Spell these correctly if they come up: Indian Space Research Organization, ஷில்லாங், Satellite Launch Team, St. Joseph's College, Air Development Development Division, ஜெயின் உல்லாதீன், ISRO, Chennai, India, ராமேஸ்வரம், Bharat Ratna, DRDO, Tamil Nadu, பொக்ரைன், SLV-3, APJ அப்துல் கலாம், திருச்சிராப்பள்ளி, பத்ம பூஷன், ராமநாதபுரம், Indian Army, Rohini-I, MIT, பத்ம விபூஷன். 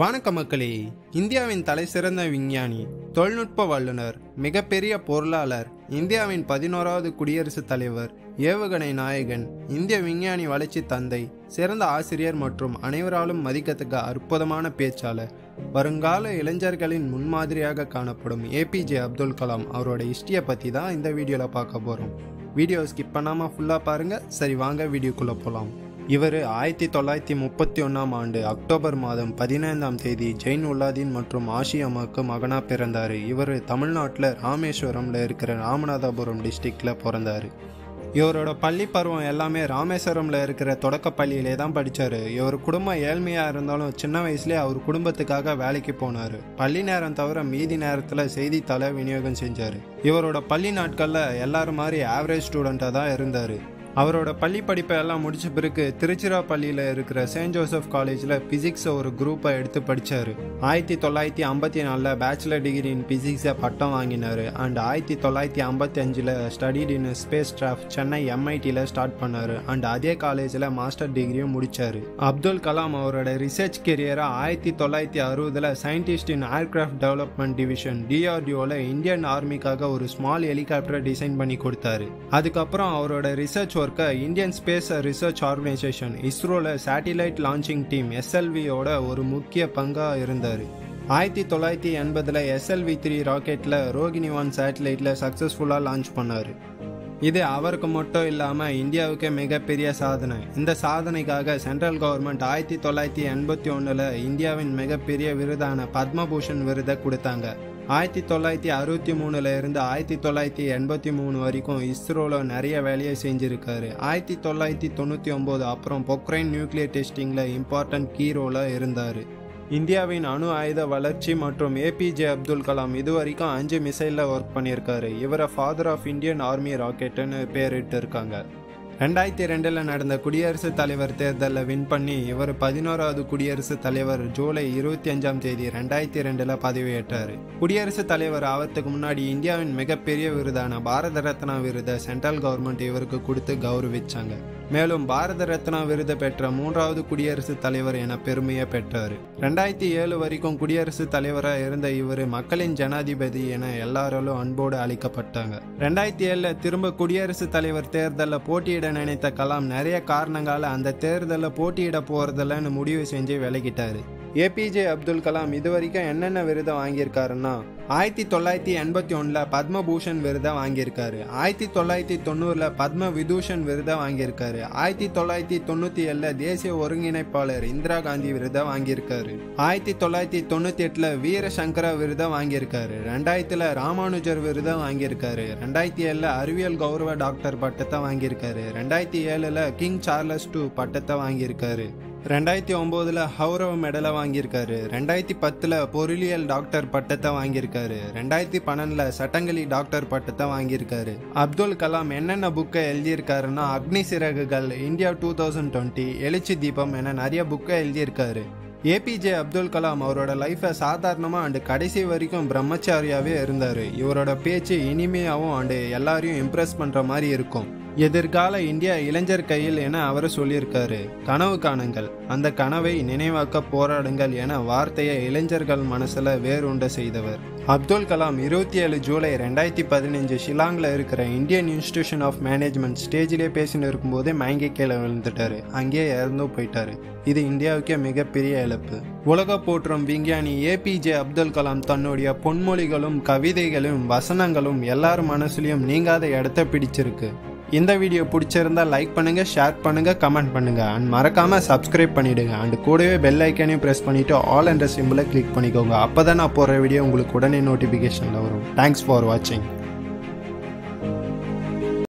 வணக்கம் மக்களே, இந்தியாவின் தலை சிறந்த விஞ்ஞானி, தொழில்நுட்ப வல்லுநர், மிகப்பெரிய பொருளாளர், இந்தியாவின் 11வது குடியரசுத் தலைவர், ஏவுகணை நாயகன், இந்திய விஞ்ஞானி வளர்ச்சி தந்தை, சிறந்த ஆசிரியர் மற்றும் அனைவராலும் மதிக்கத்தக்க அற்புதமான பேச்சாளர், வருங்கால இளைஞர்களின் முன்மாதிரியாக காணப்படும் APJ அப்துல் கலாம் அவரோட ஹிஸ்டரியை பற்றி தான் இந்த வீடியோவில் பார்க்க போகிறோம். வீடியோ ஸ்கிப் பண்ணாமல் ஃபுல்லாக பாருங்கள். சரி வாங்க வீடியோக்குள்ளே போகலாம். இவர் 1931ஆம் ஆண்டு அக்டோபர் மாதம் 15ஆம் தேதி ஜெயின் உல்லாதீன் மற்றும் ஆஷி அம்மாவுக்கு மகனாக பிறந்தார். இவர் தமிழ்நாட்டில் ராமேஸ்வரமில் இருக்கிற ராமநாதபுரம் டிஸ்ட்ரிக்டில் பிறந்தார். இவரோட பள்ளி பருவம் எல்லாமே ராமேஸ்வரமில் இருக்கிற தொடக்கப்பள்ளியிலே தான் படித்தார். இவர் குடும்பம் ஏழ்மையாக இருந்தாலும் சின்ன வயசுலேயே அவர் குடும்பத்துக்காக வேலைக்கு போனார். பள்ளி நேரம் தவிர மீதி நேரத்தில் செய்தித்தாளை விநியோகம் செஞ்சார். இவரோட பள்ளி நாட்களில் எல்லாரும் மாதிரி ஆவரேஜ் ஸ்டூடெண்ட்டாக தான் இருந்தார். அவரோட பள்ளி படிப்பை எல்லாம் முடிச்ச பிறகு திருச்சிராப்பள்ளியில் இருக்கிற செயின்ட் ஜோசப் காலேஜில் பிசிக்ஸை ஒரு குரூப்பை எடுத்து படித்தார். 1954 பேச்சுலர் டிகிரி இன் பிசிக்ஸை பட்டம் வாங்கினார். And 1955 studied in spacecraft Chennai MITயில் ஸ்டார்ட் பண்ணார். அண்ட் அதே காலேஜில் மாஸ்டர் டிகிரியும் முடித்தார். அப்துல் கலாம் அவரோட ரிசர்ச் கெரியரை 1960 scientist in aircraft development division DRDOவில் இந்தியன் ஆர்மிக்காக ஒரு ஸ்மால் ஹெலிகாப்டரை டிசைன் பண்ணி கொடுத்தாரு. அதுக்கப்புறம் அவரோட research Indian space research organisation ISROல சேட்டிலைட் லான்ச்சிங் டீம் SLV-3ஓட ஒரு முக்கிய பங்கா இருந்தார். 1980 SLV-3 ராக்கெட்டில் ரோகிணிவான் சேட்டிலைட்ல சக்சஸ்ஃபுல்லாக லான்ச் பண்ணார். இது அவருக்கு மட்டும் இல்லாமல் இந்தியாவுக்கு மிகப்பெரிய சாதனை. இந்த சாதனைக்காக சென்ட்ரல் கவர்மெண்ட் 1981 இந்தியாவின் மிகப்பெரிய விருதான பத்ம பூஷன் விருதை கொடுத்தாங்க. 1963 இருந்து 1983 வரைக்கும் இஸ்ரோவில் நிறைய வேலையை செஞ்சுருக்காரு. 1999 அப்புறம் பொக்ரைன் நியூக்ளியர் டெஸ்டிங்கில் இம்பார்ட்டன்ட் கீ ரோலாக இருந்தார். இந்தியாவின் அணு ஆயுத வளர்ச்சி மற்றும் APJ அப்துல் கலாம் இதுவரைக்கும் 5 மிசைலில் ஒர்க் பண்ணியிருக்காரு. இவரை ஃபாதர் ஆஃப் இந்தியன் ஆர்மி ராக்கெட்டுன்னு பேரிட்டு இருக்காங்க. 2002 நடந்த குடியரசுத் தலைவர் தேர்தலில் வின் பண்ணி இவர் 11வது குடியரசுத் தலைவர் ஜூலை 25ஆம் தேதி 2002 பதவியேற்றார். குடியரசுத் தலைவர் ஆவதற்கு முன்னாடி இந்தியாவின் மிகப்பெரிய விருதான பாரத ரத்னா விருதை சென்ட்ரல் கவர்மெண்ட் இவருக்கு கொடுத்து கௌரவிச்சாங்க. மேலும் பாரத ரத்னா விருது பெற்ற 3வது குடியரசுத் தலைவர் என பெருமையை பெற்றார். 2007 வரைக்கும் குடியரசுத் தலைவராக இருந்த இவர் மக்களின் ஜனாதிபதி என எல்லாராலும் அன்போடு அழைக்கப்பட்டாங்க. 2007 திரும்ப குடியரசுத் தலைவர் தேர்தலில் போட்டியிட நினைத்த கலாம் நிறைய காரணங்களால் அந்த தேர்தலில் போட்டியிட போறதில்லன்னு முடிவு செஞ்சு விலகிட்டாரு. APJ அப்துல் கலாம் இதுவரைக்கும் என்னென்ன விருதை வாங்கியிருக்காருன்னா 1981 பத்ம பூஷன் விருதை வாங்கியிருக்காரு. 1990 பத்ம விபூஷன் விருதை வாங்கியிருக்காரு. 1997 தேசிய ஒருங்கிணைப்பாளர் இந்திரா காந்தி விருதை வாங்கியிருக்காரு. 1998 வீர சங்கரா விருதை வாங்கியிருக்காரு. 2000 ராமானுஜர் விருதை வாங்கியிருக்காரு. 2007 அறிவியல் கௌரவ டாக்டர் பட்டத்தை வாங்கியிருக்காரு. 2007 கிங் சார்லஸ் II பட்டத்தை வாங்கியிருக்காரு. 2009 ஹௌரவ் மெடலை வாங்கியிருக்காரு. 2010 பொருளியல் டாக்டர் பட்டத்தை வாங்கியிருக்காரு. 2012 சட்டங்கலி டாக்டர் பட்டத்தை வாங்கியிருக்காரு. அப்துல் கலாம் என்னென்ன புக்கை எழுதியிருக்காருன்னா அக்னி சிறகுகள், இந்தியா 2020, எழுச்சி தீபம் என நிறைய புக்கை எழுதியிருக்காரு. APJ அப்துல் கலாம் அவரோட லைஃப்பை சாதாரணமாக அண்டு கடைசி வரைக்கும் பிரம்மச்சாரியாகவே இருந்தார். இவரோட பேச்சு இனிமையாகவும் அண்டு எல்லாரையும் இம்ப்ரெஸ் பண்ணுற மாதிரி இருக்கும். எதிர்கால இந்தியா இளைஞர் கையில் என அவர் சொல்லியிருக்காரு. கனவு காணுங்கள், அந்த கனவை நினைவாக்க போராடுங்கள் என வார்த்தையை இளைஞர்கள் மனசில் வேறுண்ட செய்தவர் அப்துல் கலாம். 27 ஜூலை 2015 ஷில்லாங்கில் இருக்கிற இந்தியன் இன்ஸ்டிடியூஷன் ஆஃப் மேனேஜ்மெண்ட் ஸ்டேஜிலே பேசின்னு இருக்கும்போதே மயங்கி கீழே விழுந்துட்டார். அங்கேயே இறந்தும் போயிட்டார். இது இந்தியாவுக்கே மிகப்பெரிய இழப்பு. உலக போற்றும் விஞ்ஞானி APJ அப்துல் கலாம் தன்னுடைய பொன்மொழிகளும் கவிதைகளும் வசனங்களும் எல்லார் மனசுலையும் நீங்காத இடத்தை பிடிச்சிருக்கு. இந்த வீடியோ பிடிச்சிருந்தா லைக் பண்ணுங்க, ஷேர் பண்ணுங்க, கமெண்ட் பண்ணுங்க அண்ட் மறக்காம சப்ஸ்கிரைப் பண்ணிடுங்க. அண்ட் கூடவே பெல் ஐக்கானையும் ப்ரெஸ் பண்ணிட்டு ஆல் என்ற சிம்பிளை கிளிக் பண்ணிக்கோங்க. அப்போ தான் நான் போடுற வீடியோ உங்களுக்கு உடனே நோட்டிஃபிகேஷனில் வரும். தேங்க்ஸ் ஃபார் வாட்சிங்.